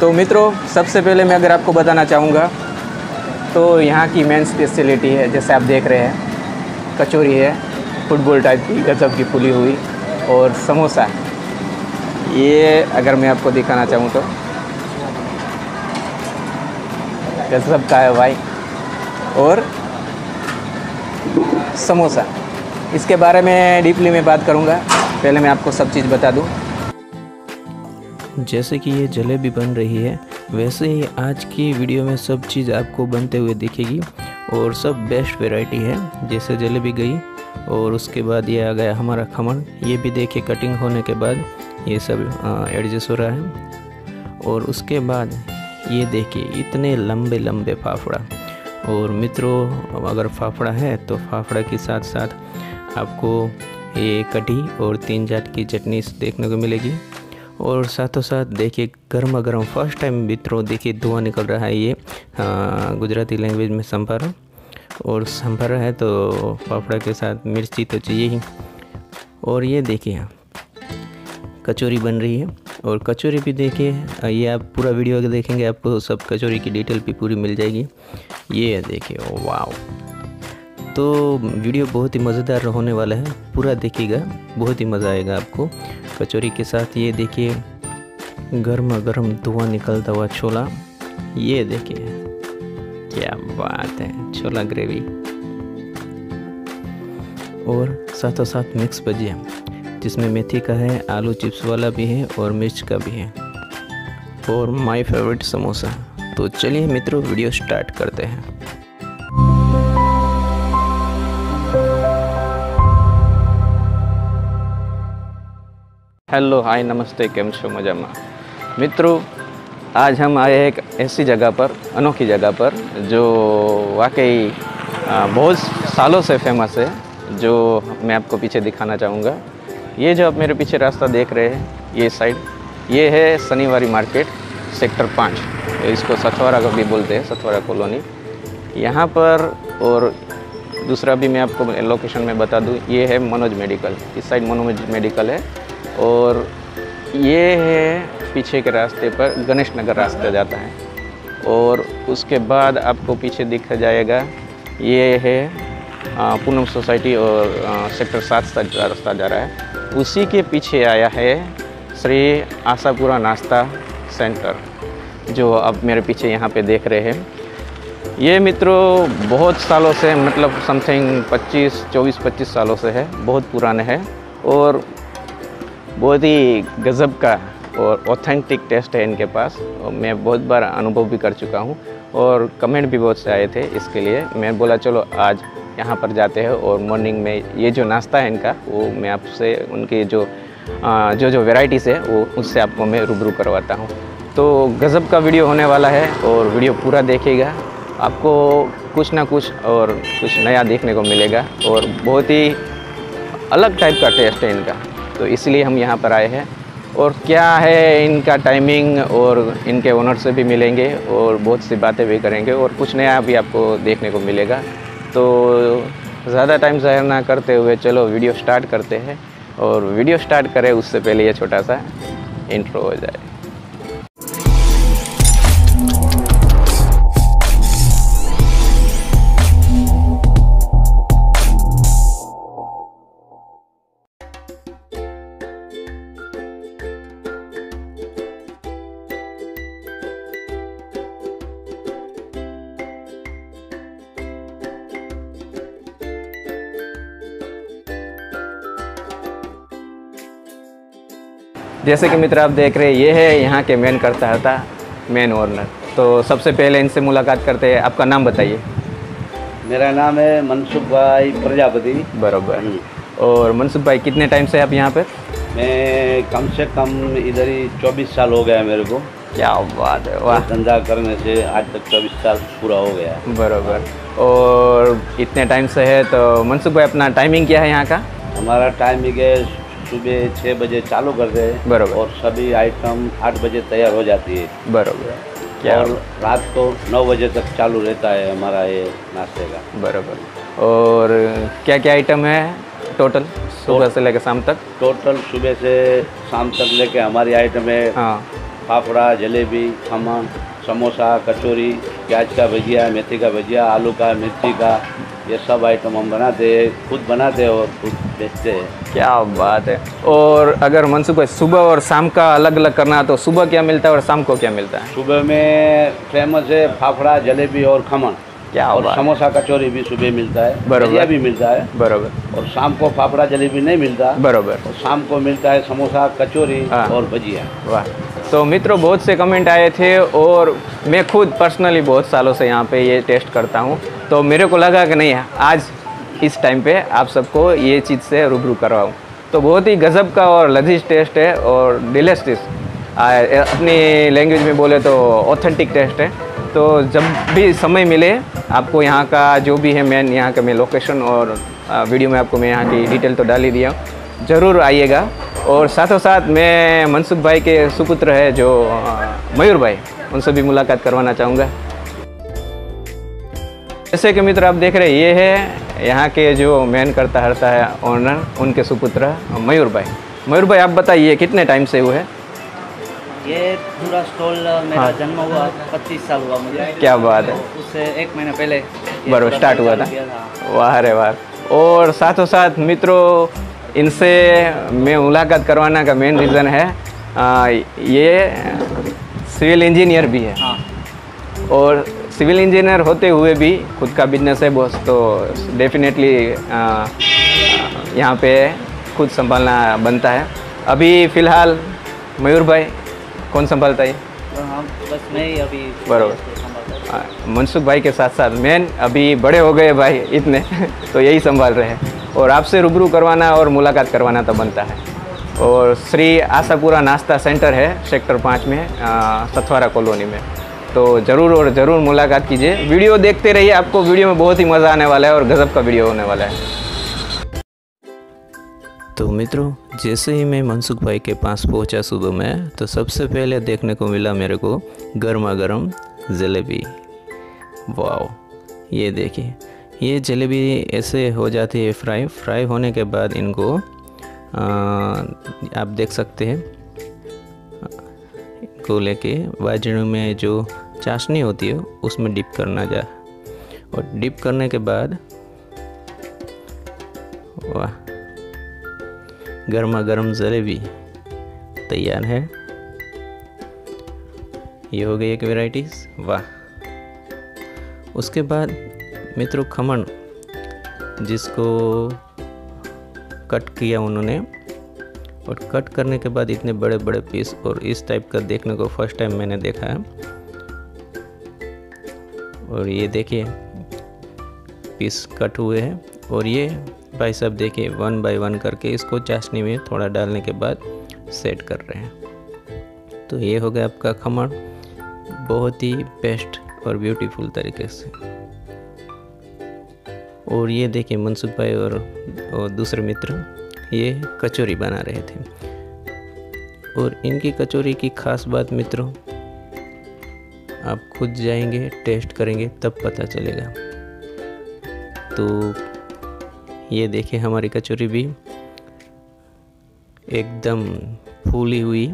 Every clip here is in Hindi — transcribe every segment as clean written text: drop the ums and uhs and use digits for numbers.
तो मित्रों सबसे पहले मैं अगर आपको बताना चाहूँगा तो यहाँ की मेन स्पेशलिटी है, जैसे आप देख रहे हैं कचौरी है, फुटबॉल टाइप की गजब की फूली हुई, और समोसा ये अगर मैं आपको दिखाना चाहूँ तो गजब का है भाई। और समोसा इसके बारे में डीपली मैं बात करूँगा, पहले मैं आपको सब चीज़ बता दूँ। जैसे कि ये जलेबी बन रही है वैसे ही आज की वीडियो में सब चीज़ आपको बनते हुए दिखेगी और सब बेस्ट वैरायटी है। जैसे जलेबी गई और उसके बाद ये आ गया हमारा खमण, ये भी देखिए कटिंग होने के बाद ये सब एडजस्ट हो रहा है। और उसके बाद ये देखिए इतने लंबे लंबे फाफड़ा। और मित्रों अगर फाफड़ा है तो फाफड़ा के साथ साथ आपको ये कढ़ी और 3 जात की चटनी देखने को मिलेगी। और साथों साथ देखिए गर्मा गर्म फर्स्ट टाइम मित्रों देखिए धुआं निकल रहा है, ये गुजराती लैंग्वेज में संभारा। और संभारा है तो फाफड़ा के साथ मिर्ची तो चाहिए ही। और ये देखिए कचौरी बन रही है और कचौरी भी देखिए, ये आप पूरा वीडियो देखेंगे आपको सब कचौरी की डिटेल भी पूरी मिल जाएगी। ये देखिए वाव, तो वीडियो बहुत ही मज़ेदार होने वाला है, पूरा देखिएगा, बहुत ही मज़ा आएगा आपको। कचौरी के साथ ये देखिए गर्मा गर्म धुआं निकलता हुआ छोला, ये देखिए क्या बात है, छोला ग्रेवी। और साथों साथ मिक्स भजिया जिसमें मेथी का है, आलू चिप्स वाला भी है और मिर्च का भी है, और माय फेवरेट समोसा। तो चलिए मित्रों वीडियो स्टार्ट करते हैं। हेलो हाय नमस्ते, केम छो मजामा। मित्रों आज हम आए हैं एक ऐसी जगह पर, अनोखी जगह पर, जो वाकई बहुत सालों से फेमस है, जो मैं आपको पीछे दिखाना चाहूँगा। ये जो आप मेरे पीछे रास्ता देख रहे हैं ये साइड, ये है सनीवारी मार्केट सेक्टर 5, इसको सतवारा भी बोलते हैं, सतवारा कॉलोनी यहाँ पर। और दूसरा भी मैं आपको लोकेशन में बता दूँ, ये है मनोज मेडिकल, इस साइड मनोज मेडिकल है। और ये है पीछे के रास्ते पर गणेश नगर रास्ता जाता है। और उसके बाद आपको पीछे दिखा जाएगा ये है पूनम सोसाइटी और सेक्टर 7 तक रास्ता जा रहा है। उसी के पीछे आया है श्री आशापुरा नाश्ता सेंटर, जो आप मेरे पीछे यहाँ पे देख रहे हैं। ये मित्रों बहुत सालों से, मतलब समथिंग 24-25 सालों से है, बहुत पुराने है और बहुत ही गजब का और ऑथेंटिक टेस्ट है इनके पास। और मैं बहुत बार अनुभव भी कर चुका हूँ और कमेंट भी बहुत से आए थे, इसके लिए मैं बोला चलो आज यहाँ पर जाते हैं। और मॉर्निंग में ये जो नाश्ता है इनका वो मैं आपसे उनके जो वेराइटीज़ है वो उससे आपको मैं रूबरू करवाता हूँ। तो गजब का वीडियो होने वाला है और वीडियो पूरा देखिएगा, आपको कुछ ना कुछ और कुछ नया देखने को मिलेगा। और बहुत ही अलग टाइप का टेस्ट है इनका, तो इसलिए हम यहाँ पर आए हैं। और क्या है इनका टाइमिंग, और इनके ओनर से भी मिलेंगे और बहुत सी बातें भी करेंगे और कुछ नया भी आपको देखने को मिलेगा। तो ज़्यादा टाइम ज़ाहिर ना करते हुए चलो वीडियो स्टार्ट करते हैं। और वीडियो स्टार्ट करें उससे पहले ये छोटा सा इंट्रो हो जाए। जैसे कि मित्र आप देख रहे हैं ये है यहाँ के मेन कर्ता मेन ओनर। तो सबसे पहले इनसे मुलाकात करते हैं। आपका नाम बताइए। मेरा नाम है मनसुख भाई प्रजापति। बराबर। और मनसुख भाई कितने टाइम से आप यहाँ पर? मैं कम से कम इधर ही 24 साल हो गया मेरे को। क्या बात है, वाह। धंधा करने से आज तक 24 साल पूरा हो गया। बराबर। और इतने टाइम से है तो मनसुख भाई अपना टाइमिंग क्या है यहाँ का? हमारा टाइमिंग है सुबह 6 बजे चालू करते हैं। बराबर। और सभी आइटम 8 बजे तैयार हो जाती है। बराबर। क्या और रात को 9 बजे तक चालू रहता है हमारा ये नाश्ते का। बराबर। और क्या क्या आइटम है टोटल सुबह से लेकर शाम तक? टोटल सुबह से शाम तक लेके हमारी आइटम है फाफड़ा, जलेबी, खमन, समोसा, कचौरी, प्याज का भजिया, मेथी का भजिया, आलू का, मिर्ची का, ये सब आइटम हम बनाते हैं, खुद बनाते हैं और खुद बेचते हैं। क्या बात है। और अगर मनसुख भाई सुबह और शाम का अलग अलग करना तो सुबह क्या मिलता है और शाम को क्या मिलता है? सुबह में फेमस है फाफड़ा, जलेबी और खमन। क्या और समोसा कचौरी भी सुबह मिलता है, भजिया भी मिलता है बराबर। और शाम को फाफड़ा जलेबी नहीं मिलता बराबर, और शाम को मिलता है समोसा कचौरी और भजिया। वाह। तो मित्रों बहुत से कमेंट आए थे और मैं खुद पर्सनली बहुत सालों से यहाँ पे ये टेस्ट करता हूँ, तो मेरे को लगा कि नहीं आज इस टाइम पे आप सबको ये चीज़ से रूबरू करवाऊँ। तो बहुत ही गजब का और लजीज टेस्ट है और डिलेस टेस्ट, अपनी लैंग्वेज में बोले तो ऑथेंटिक टेस्ट है। तो जब भी समय मिले आपको यहाँ का जो भी है मेन, यहाँ का मैं लोकेशन और वीडियो में आपको मैं यहाँ की डिटेल तो डाल ही दिया, ज़रूर आइएगा। और साथों साथ मैं मनसुख भाई के सुपुत्र है जो मयूर भाई, उनसे भी मुलाकात करवाना चाहूँगा। जैसे कि मित्र आप देख रहे हैं, ये है यहाँ के जो मेन करता हरता है ऑनर, उनके सुपुत्र मयूर भाई। मयूर भाई आप बताइए कितने टाइम से हुए? ये पूरा स्टॉल मेरा जन्म हुआ 25 साल हुआ मुझे। क्या बात है। उससे एक महीना पहले बराबर स्टार्ट हुआ था। वाह रे वाह। और साथों साथ मित्रों इनसे मैं मुलाकात करवाना का मेन रीज़न है ये सिविल इंजीनियर भी है और सिविल इंजीनियर होते हुए भी खुद का बिजनेस है बॉस, तो डेफिनेटली यहाँ पे खुद संभालना बनता है। अभी फ़िलहाल मयूर भाई कौन संभालता है? बस मैं ही अभी बराबर मनसुख भाई के साथ साथ मैन, अभी बड़े हो गए भाई इतने तो यही संभाल रहे हैं। और आपसे रूबरू करवाना और मुलाकात करवाना तो बनता है। और श्री आशापुरा नाश्ता सेंटर है सेक्टर 5 में, सतवारा कॉलोनी में, तो ज़रूर और ज़रूर मुलाकात कीजिए। वीडियो देखते रहिए, आपको वीडियो में बहुत ही मज़ा आने वाला है और गज़ब का वीडियो होने वाला है। तो मित्रों जैसे ही मैं मनसुख भाई के पास पहुंचा सुबह में, तो सबसे पहले देखने को मिला मेरे को गर्मा गर्म जलेबी। वाह, ये देखिए, ये जलेबी ऐसे हो जाती है फ्राई। फ्राई होने के बाद इनको आप देख सकते हैं, इनको लेके बाजू में जो चाशनी होती है उसमें डिप करना जा, और डिप करने के बाद वाह गर्मा गर्म जलेबी तैयार है। ये हो गई एक वेराइटीज़। वाह। उसके बाद मित्रों खमन, जिसको कट किया उन्होंने, और कट करने के बाद इतने बड़े बड़े पीस और इस टाइप का देखने को फर्स्ट टाइम मैंने देखा है। और ये देखिए पीस कट हुए हैं, और ये भाई साहब देखिए 1 बाय 1 करके इसको चाशनी में थोड़ा डालने के बाद सेट कर रहे हैं। तो ये हो गया आपका खमण, बहुत ही बेस्ट और ब्यूटीफुल तरीके से। और ये देखिए मनसुख भाई और दूसरे मित्र ये कचौरी बना रहे थे, और इनकी कचौरी की खास बात मित्रों आप खुद जाएंगे टेस्ट करेंगे तब पता चलेगा। तो ये देखिए हमारी कचौरी भी एकदम फूली हुई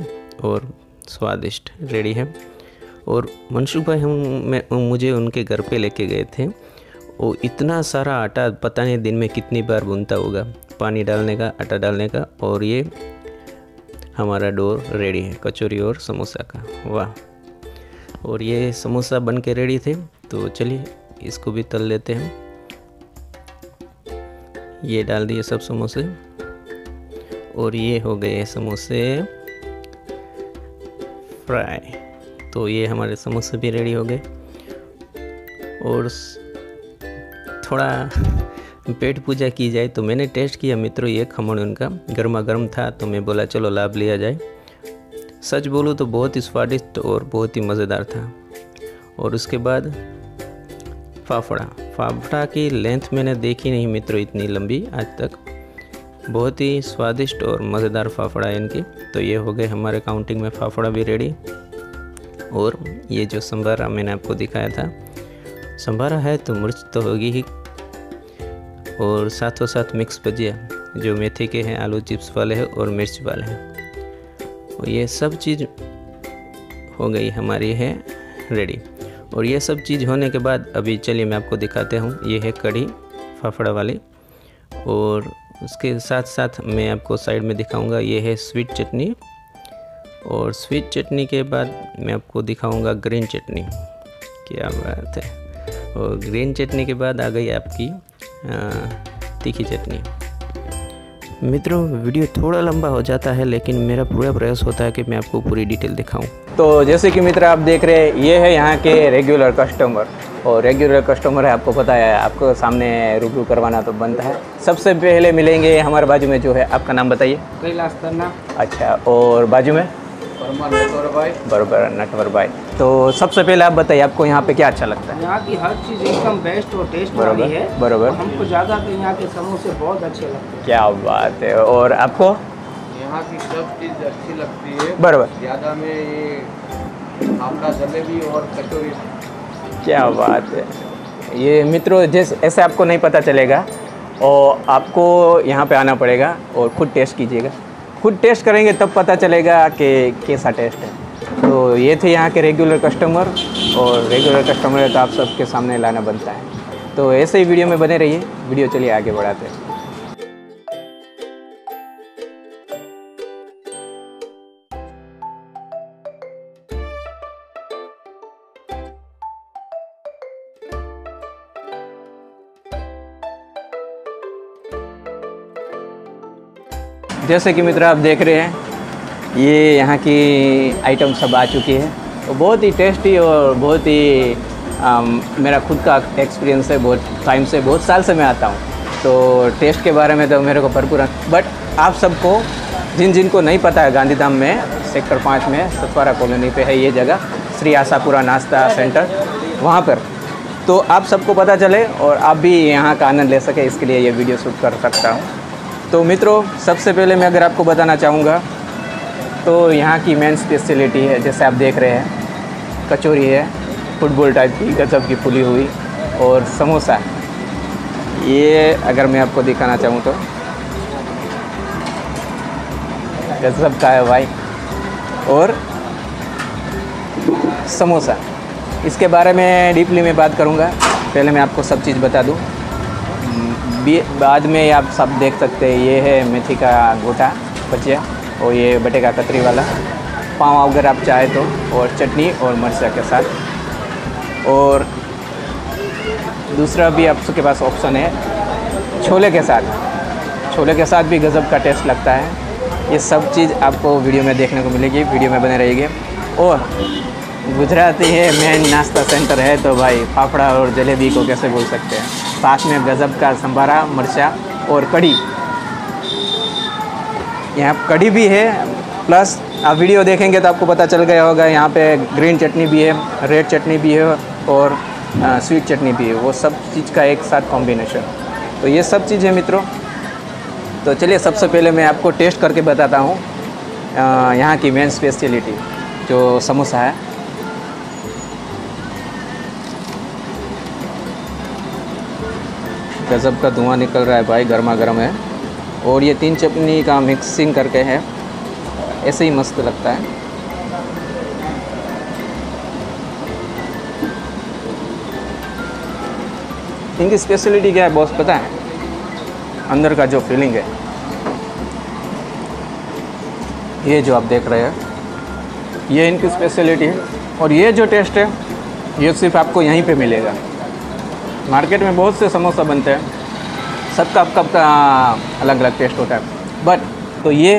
और स्वादिष्ट रेडी है। और मनसुख भाई मुझे उनके घर पे लेके गए थे, और इतना सारा आटा पता नहीं दिन में कितनी बार बुनता होगा, पानी डालने का, आटा डालने का, और ये हमारा डोर रेडी है कचौरी और समोसा का। वाह। और ये समोसा बन के रेडी थे, तो चलिए इसको भी तल लेते हैं। ये डाल दिए सब समोसे, और ये हो गए समोसे फ्राई। तो ये हमारे समोसे भी रेडी हो गए। और थोड़ा पेट पूजा की जाए तो मैंने टेस्ट किया मित्रों, ये खमण उनका गर्मा गर्म था, तो मैं बोला चलो लाभ लिया जाए। सच बोलूँ तो बहुत ही स्वादिष्ट और बहुत ही मज़ेदार था। और उसके बाद फाफड़ा की लेंथ मैंने देखी नहीं मित्रों इतनी लंबी आज तक, बहुत ही स्वादिष्ट और मज़ेदार फाफड़ा है इनकी। तो ये हो गए हमारे काउंटिंग में फाफड़ा भी रेडी। और ये जो संभारा मैंने आपको दिखाया था, संभारा है तो मिर्च तो होगी ही, और साथों साथ मिक्स भजिया जो मेथी के हैं, आलू चिप्स वाले हैं और मिर्च वाले हैं, और ये सब चीज़ हो गई हमारी है रेडी। और ये सब चीज़ होने के बाद अभी चलिए मैं आपको दिखाते हूँ। ये है कढ़ी फाफड़ा वाली, और उसके साथ साथ मैं आपको साइड में दिखाऊंगा ये है स्वीट चटनी, और स्वीट चटनी के बाद मैं आपको दिखाऊंगा ग्रीन चटनी। क्या बात है! और ग्रीन चटनी के बाद आ गई आपकी तीखी चटनी। मित्रों वीडियो थोड़ा लंबा हो जाता है, लेकिन मेरा पूरा प्रयास होता है कि मैं आपको पूरी डिटेल दिखाऊं। तो जैसे कि मित्र आप देख रहे हैं, ये है यहाँ के रेगुलर कस्टमर, और रेगुलर कस्टमर है, आपको पता है, आपको सामने रूबरू करवाना तो बनता है। सबसे पहले मिलेंगे हमारे बाजू में जो है, आपका नाम बताइए? कैलाश। अच्छा, और बाजू में बरबर नटवर भाई। तो सबसे पहले आप बताइए, आपको यहाँ पे क्या अच्छा लगता है? यहाँ की हर चीज़ एकदम बेस्ट और टेस्ट वाली है। बरबर हमको ज़्यादा तो यहाँ के समोसे बहुत अच्छे लगते हैं। क्या बात है! और आपको यहाँ की सब चीज़ अच्छी लगती है? बरबर ज़्यादा में ये आपका जलेबी और कचौरी। क्या बात है! ये मित्रों जैसे ऐसे आपको नहीं पता चलेगा, और आपको यहाँ पर आना पड़ेगा और खुद टेस्ट कीजिएगा। खुद टेस्ट करेंगे तब पता चलेगा कि कैसा टेस्ट है। तो ये थे यहाँ के रेगुलर कस्टमर, और रेगुलर कस्टमर है तो आप सबके सामने लाना बनता है। तो ऐसे ही वीडियो में बने रहिए। वीडियो चलिए आगे बढ़ाते हैं। जैसे कि मित्र आप देख रहे हैं, ये यहाँ की आइटम सब आ चुकी है, तो बहुत ही टेस्टी और बहुत ही मेरा खुद का एक्सपीरियंस है। बहुत टाइम से, बहुत साल से मैं आता हूँ, तो टेस्ट के बारे में तो मेरे को भरपूर। बट आप सबको, जिन जिन को नहीं पता है, गांधीधाम में सेक्टर 5 में सतवारा कॉलोनी पे है ये जगह, श्री आशापुरा नाश्ता सेंटर, वहाँ पर। तो आप सबको पता चले और आप भी यहाँ का आनंद ले सके, इसके लिए ये वीडियो शूट कर सकता हूँ। तो मित्रों सबसे पहले मैं अगर आपको बताना चाहूँगा तो यहाँ की मेन स्पेशलिटी है, जैसे आप देख रहे हैं, कचौरी है, फुटबॉल टाइप की गजब की फूली हुई, और समोसा। ये अगर मैं आपको दिखाना चाहूँ तो गजब का है भाई। और समोसा, इसके बारे में डीपली मैं बात करूँगा। पहले मैं आपको सब चीज़ बता दूँ, बाद में आप सब देख सकते हैं। ये है मेथी का गोटा भजिया, और ये बटे का कतरी वाला पाव अगर आप चाहे तो, और चटनी और मिर्चा के साथ। और दूसरा भी आपके पास ऑप्शन है छोले के साथ। छोले के साथ भी गजब का टेस्ट लगता है। ये सब चीज़ आपको वीडियो में देखने को मिलेगी, वीडियो में बने रहिएगा। और गुजराती है मेन नाश्ता सेंटर है, तो भाई फाफड़ा और जलेबी को कैसे बोल सकते हैं। साथ में गजब का संभारा, मिर्चा और कढ़ी। यहाँ कढ़ी भी है, प्लस आप वीडियो देखेंगे तो आपको पता चल गया होगा, यहाँ पे ग्रीन चटनी भी है, रेड चटनी भी है, और स्वीट चटनी भी है। वो सब चीज़ का एक साथ कॉम्बिनेशन। तो ये सब चीज़ है मित्रों। तो चलिए सबसे पहले मैं आपको टेस्ट करके बताता हूँ यहाँ की मेन स्पेशलिटी जो समोसा है। गजब का धुआं निकल रहा है भाई, गर्मा गर्म है। और ये 3 चटनी का मिक्सिंग करके है, ऐसे ही मस्त लगता है। इनकी स्पेशलिटी क्या है बॉस पता है? अंदर का जो फीलिंग है, ये जो आप देख रहे हैं, ये इनकी स्पेशलिटी है। और ये जो टेस्ट है, ये सिर्फ आपको यहीं पे मिलेगा। मार्केट में बहुत से समोसा बनते हैं, सबका आपका अलग अलग टेस्ट होता है, बट तो ये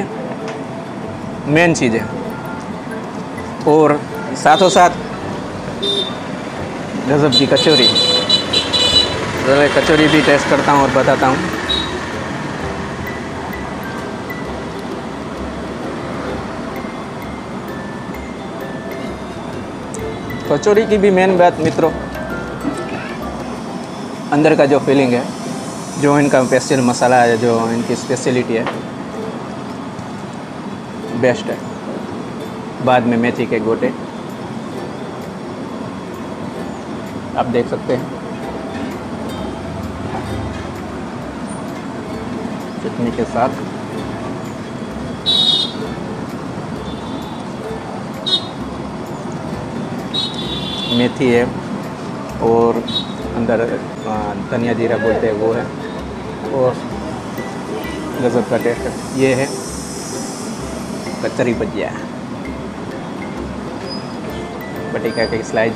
मेन चीज़ है। और साथों साथ गजब की कचौरी, तो मैं कचौरी भी टेस्ट करता हूँ और बताता हूँ। कचौरी की भी मेन बात मित्रों, अंदर का जो फीलिंग है, जो इनका स्पेशल मसाला है, जो इनकी स्पेशलिटी है, बेस्ट है। बाद में मेथी के गोटे आप देख सकते हैं, चटनी के साथ। मेथी है और अंदर धनिया जीरा बोलते हैं वो है, और गजब का टेस्ट ये है कचरी भजिया, बटेका के स्लाइस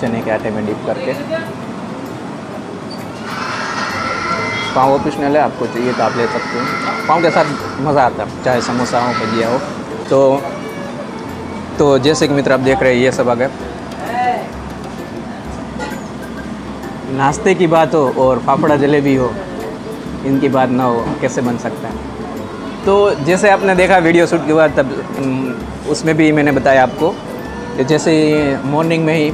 चने के आटे में डिप करके। पाव ऑप्शनल है, आपको चाहिए तो आप ले सकते हो, पाव के साथ मज़ा आता है, चाहे समोसा हो भजिया हो। तो जैसे कि मित्र आप देख रहे हैं ये सब आ गए। नाश्ते की बात हो और फाफड़ा जलेबी हो, इनकी बात ना हो कैसे बन सकता है। तो जैसे आपने देखा वीडियो शूट के बाद, तब उसमें भी मैंने बताया आपको कि जैसे मॉर्निंग में ही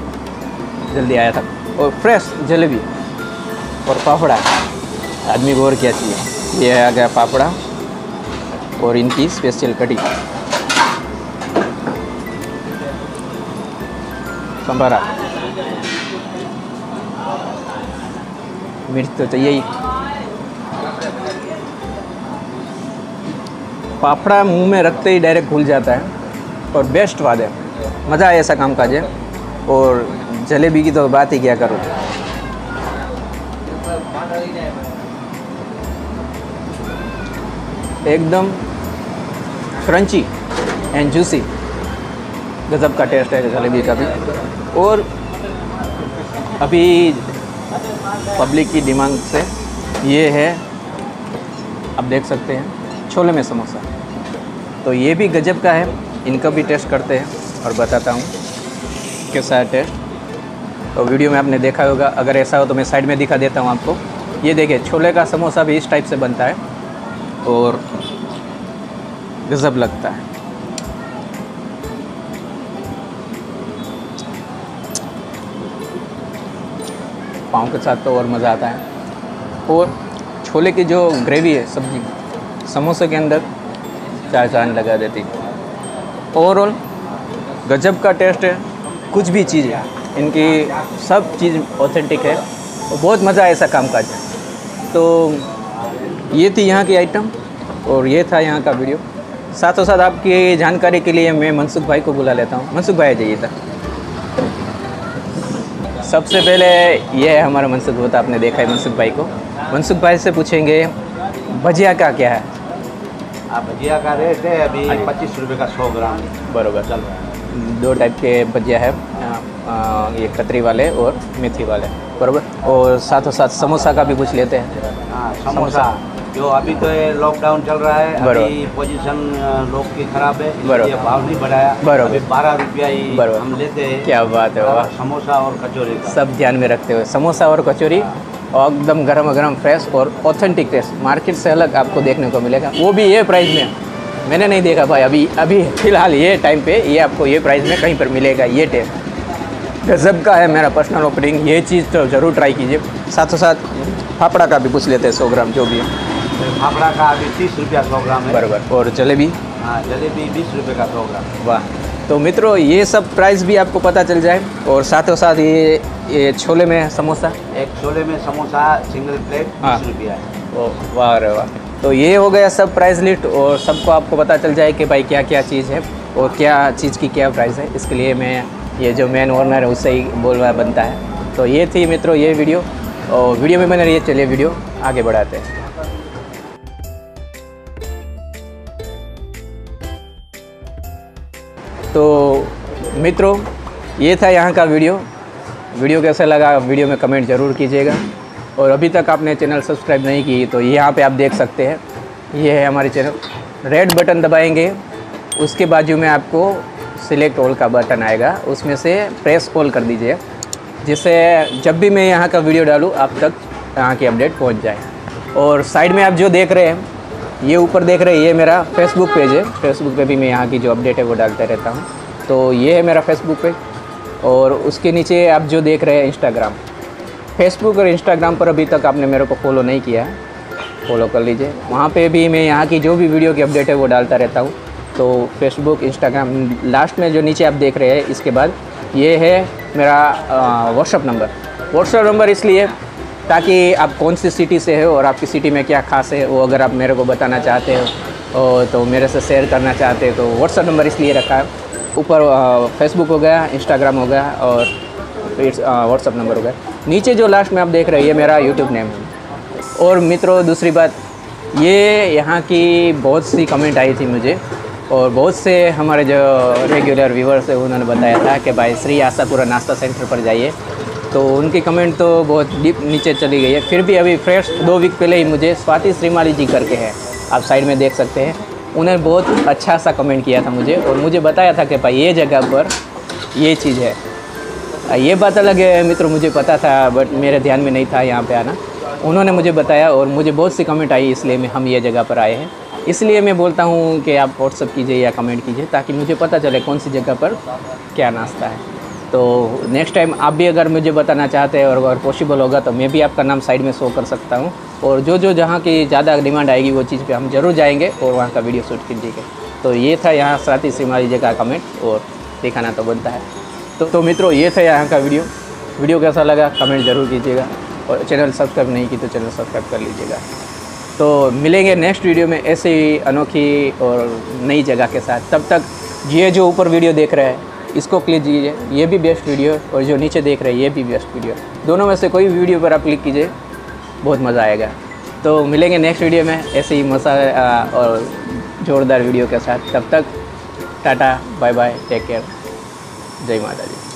जल्दी आया था और फ्रेश जलेबी और फाफड़ा, आदमी को और क्या चाहिए। ये आ गया फाफड़ा और इनकी स्पेशल कड़ी संभारा, मिर्च तो चाहिए ही। फाफड़ा मुंह में रखते ही डायरेक्ट घुल जाता है और बेस्ट स्वाद है, मज़ा आया ऐसा काम काज है। और जलेबी की तो बात ही क्या करो, एकदम क्रंची एंड जूसी, गजब का टेस्ट है जलेबी का भी। और अभी पब्लिक की डिमांड से ये है, आप देख सकते हैं छोले में समोसा, तो ये भी गजब का है, इनका भी टेस्ट करते हैं और बताता हूँ कैसा है टेस्ट। तो वीडियो में आपने देखा होगा, अगर ऐसा हो तो मैं साइड में दिखा देता हूँ आपको। ये देखिए छोले का समोसा भी इस टाइप से बनता है और गजब लगता है। पाँव के साथ तो और मज़ा आता है। और छोले की जो ग्रेवी है सब्जी, समोसे के अंदर चार चांद लगा देती। ओवरऑल गजब का टेस्ट है, कुछ भी चीज़ है इनकी, सब चीज़ ऑथेंटिक है और बहुत मज़ा ऐसा काम काज है। तो ये थी यहाँ की आइटम और ये था यहाँ का वीडियो। साथों साथ आपकी जानकारी के लिए मैं मनसुख भाई को बुला लेता हूँ। मनसुख भाई जाइए था। सबसे पहले ये है हमारा मनसुख भाई, आपने देखा है मनसुख भाई को। मनसुख भाई से पूछेंगे भजिया का क्या है। आप भजिया का रेट है अभी 25 रुपये का 100 ग्राम बरोबर चल रहा है। दो टाइप के भजिया है, ये कतरी वाले और मेथी वाले बरोबर। और साथों साथ समोसा का भी कुछ लेते हैं। हाँ समोसा जो अभी तो लॉकडाउन चल रहा है, अभी पोजीशन लोग की खराब है, इसलिए भाव नहीं बढ़ाया, अभी 12 रुपया ही हम लेते हैं। क्या बात है वाह। समोसा और कचौरी सब ध्यान में रखते हुए, समोसा और कचौरी और एकदम गरम गरम फ्रेश और ऑथेंटिक टेस्ट, मार्केट से अलग आपको देखने को मिलेगा। वो भी ये प्राइस में मैंने नहीं देखा भाई, अभी अभी फ़िलहाल ये टाइम पे ये आपको ये प्राइस में कहीं पर मिलेगा। ये टेस्ट गजब का है, मेरा पर्सनल ओपिनियन, ये चीज़ तो ज़रूर ट्राई कीजिए। साथों साथ फाफड़ा का भी पूछ लेते हैं 100 ग्राम जो भी है। फाफड़ा का अभी 30 रुपया 100 ग्राम है बराबर। और जलेबी, हाँ जलेबी 20 रुपये का 100 ग्राम। वाह। तो मित्रों ये सब प्राइस भी आपको पता चल जाए। और साथों साथ ये छोले में समोसा, एक छोले में समोसा सिंगल प्लेट 20 रुपया है। ओह वाह रे वाह। तो ये हो गया सब प्राइस लिस्ट और सबको आपको पता चल जाए कि भाई क्या क्या चीज़ है और क्या चीज़ की क्या प्राइस है। इसके लिए मैं ये जो मेन ऑनर है उससे ही बोलना बनता है। तो ये थी मित्रों ये वीडियो और वीडियो में मैंने ये, चलिए वीडियो आगे बढ़ाते हैं। तो मित्रों ये था यहाँ का वीडियो कैसा लगा वीडियो में कमेंट ज़रूर कीजिएगा। और अभी तक आपने चैनल सब्सक्राइब नहीं की तो यहाँ पे आप देख सकते हैं, ये है हमारे चैनल। रेड बटन दबाएंगे, उसके बाजू में आपको सिलेक्ट ऑल का बटन आएगा, उसमें से प्रेस ऑल कर दीजिए, जिससे जब भी मैं यहाँ का वीडियो डालूँ आप तक यहाँ की अपडेट पहुँच जाए। और साइड में आप जो देख रहे हैं, ये ऊपर देख रहे हैं, ये मेरा फेसबुक पेज है। फेसबुक पे भी मैं यहाँ की जो अपडेट है वो डालते रहता हूँ। तो ये है मेरा फेसबुक पेज। और उसके नीचे आप जो देख रहे हैं इंस्टाग्राम, फेसबुक और इंस्टाग्राम पर अभी तक आपने मेरे को फॉलो नहीं किया है, फॉलो कर लीजिए। वहाँ पे भी मैं यहाँ की जो भी वीडियो की अपडेट है वो डालता रहता हूँ। तो फेसबुक इंस्टाग्राम, लास्ट में जो नीचे आप देख रहे हैं, इसके बाद ये है मेरा व्हाट्सअप नंबर। व्हाट्सअप नंबर इसलिए ताकि आप कौन सी सिटी से हो और आपकी सिटी में क्या खास है वो अगर आप मेरे को बताना चाहते हो तो मेरे से शेयर करना चाहते हो, तो व्हाट्सअप नंबर इसलिए रखा है। ऊपर फेसबुक हो गया, इंस्टाग्राम हो गया और व्हाट्सअप नंबर हो गया। नीचे जो लास्ट में आप देख रहे हैं मेरा यूट्यूब नेम। और मित्रों दूसरी बात, ये यहाँ की बहुत सी कमेंट आई थी मुझे और बहुत से हमारे जो रेगुलर व्यूवर्स है उन्होंने बताया था कि भाई श्री आशापुरा नाश्ता सेंटर पर जाइए, तो उनकी कमेंट तो बहुत डीप नीचे चली गई है। फिर भी अभी फ्रेश 2 वीक पहले ही मुझे स्वाति श्रीमाली जी करके हैं, आप साइड में देख सकते हैं, उन्हें बहुत अच्छा सा कमेंट किया था मुझे और मुझे बताया था कि भाई ये जगह पर ये चीज़ है। ये बात अलग है मित्रों, मुझे पता था बट मेरे ध्यान में नहीं था यहाँ पे आना। उन्होंने मुझे बताया और मुझे बहुत सी कमेंट आई, इसलिए मैं हम ये जगह पर आए हैं। इसलिए मैं बोलता हूँ कि आप व्हाट्सअप कीजिए या कमेंट कीजिए ताकि मुझे पता चले कौन सी जगह पर क्या नाश्ता है। तो नेक्स्ट टाइम आप भी अगर मुझे बताना चाहते हैं और अगर पॉसिबल होगा तो मैं भी आपका नाम साइड में शो कर सकता हूँ और जो जो जहाँ की ज़्यादा डिमांड आएगी वो चीज़ पे हम ज़रूर जाएंगे और वहाँ का वीडियो शूट कीजिएगा। तो ये था यहाँ स्वाति श्रीमाली जी का कमेंट और दिखाना तो बनता है। तो मित्रों ये था यहाँ का वीडियो कैसा लगा कमेंट ज़रूर कीजिएगा और चैनल सब्सक्राइब नहीं की तो चैनल सब्सक्राइब कर लीजिएगा। तो मिलेंगे नेक्स्ट वीडियो में ऐसी अनोखी और नई जगह के साथ। तब तक ये जो ऊपर वीडियो देख रहे हैं इसको क्लिक कीजिए, ये भी बेस्ट वीडियो, और जो नीचे देख रहे हैं ये भी बेस्ट वीडियो। दोनों में से कोई वीडियो पर आप क्लिक कीजिए, बहुत मज़ा आएगा। तो मिलेंगे नेक्स्ट वीडियो में ऐसे ही मज़ा और ज़ोरदार वीडियो के साथ। तब तक tata, bye bye, take care, जय माता दी।